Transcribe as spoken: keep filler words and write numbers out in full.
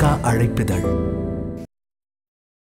का अड़पल।